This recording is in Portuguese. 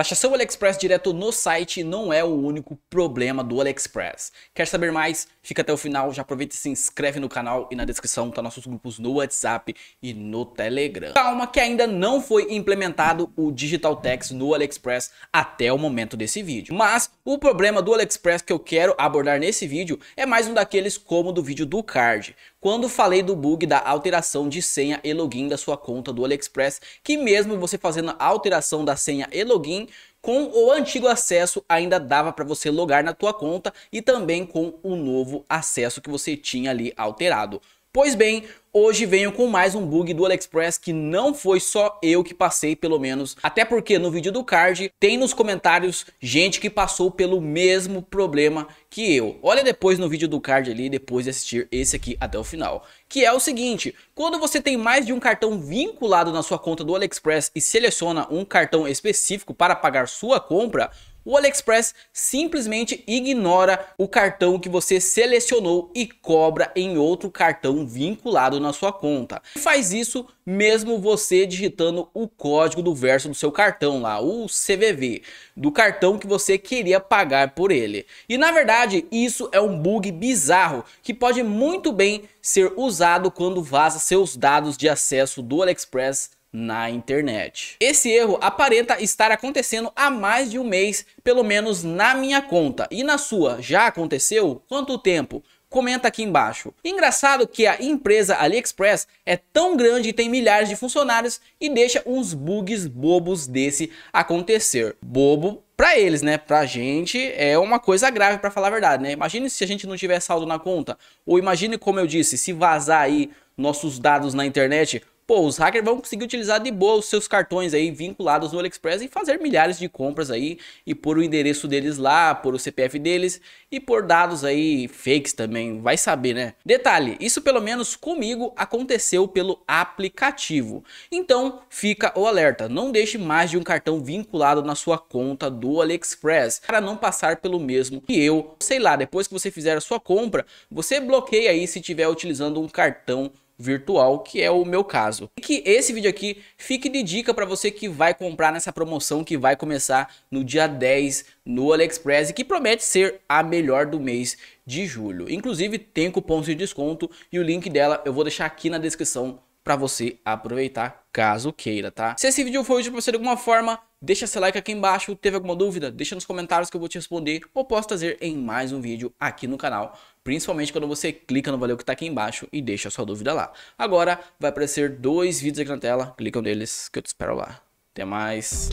Taxação AliExpress direto no site não é o único problema do AliExpress. Quer saber mais? Fica até o final, já aproveita e se inscreve no canal e na descrição tá nossos grupos no WhatsApp e no Telegram. Calma que ainda não foi implementado o Digital Tax no AliExpress até o momento desse vídeo. Mas o problema do AliExpress que eu quero abordar nesse vídeo é mais um daqueles como o do vídeo do card, quando falei do bug da alteração de senha e login da sua conta do AliExpress, que mesmo você fazendo a alteração da senha e login, com o antigo acesso ainda dava para você logar na tua conta e também com o novo acesso que você tinha ali alterado. Pois bem, hoje venho com mais um bug do AliExpress que não foi só eu que passei, pelo menos. Até porque no vídeo do card tem nos comentários gente que passou pelo mesmo problema que eu. Olha depois no vídeo do card ali, depois de assistir esse aqui até o final. Que é o seguinte, quando você tem mais de um cartão vinculado na sua conta do AliExpress e seleciona um cartão específico para pagar sua compra, o AliExpress simplesmente ignora o cartão que você selecionou e cobra em outro cartão vinculado na sua conta. E faz isso mesmo você digitando o código do verso do seu cartão lá, o CVV, do cartão que você queria pagar por ele. E na verdade isso é um bug bizarro que pode muito bem ser usado quando vaza seus dados de acesso do AliExpress na internet. Esse erro aparenta estar acontecendo há mais de um mês, pelo menos na minha conta. E na sua, já aconteceu? Quanto tempo? Comenta aqui embaixo. Engraçado que a empresa AliExpress é tão grande e tem milhares de funcionários e deixa uns bugs bobos desse acontecer. Bobo pra eles, né? Pra gente é uma coisa grave, pra falar a verdade, né? Imagine se a gente não tiver saldo na conta, ou imagine, como eu disse, se vazar aí nossos dados na internet. Pô, os hackers vão conseguir utilizar de boa os seus cartões aí vinculados no AliExpress e fazer milhares de compras aí e pôr o endereço deles lá, pôr o CPF deles e pôr dados aí fakes também, vai saber, né? Detalhe, isso pelo menos comigo aconteceu pelo aplicativo. Então fica o alerta, não deixe mais de um cartão vinculado na sua conta do AliExpress para não passar pelo mesmo que eu. Sei lá, depois que você fizer a sua compra, você bloqueia aí se estiver utilizando um cartão virtual, que é o meu caso. E que esse vídeo aqui fique de dica para você que vai comprar nessa promoção que vai começar no dia 10 no AliExpress e que promete ser a melhor do mês de julho. Inclusive tem cupom de desconto e o link dela eu vou deixar aqui na descrição para você aproveitar caso queira, tá? Se esse vídeo foi útil para você de alguma forma, deixa seu like aqui embaixo. Teve alguma dúvida? Deixa nos comentários que eu vou te responder ou posso trazer em mais um vídeo aqui no canal. Principalmente quando você clica no valeu que tá aqui embaixo e deixa a sua dúvida lá. Agora vai aparecer dois vídeos aqui na tela, clicam neles que eu te espero lá. Até mais!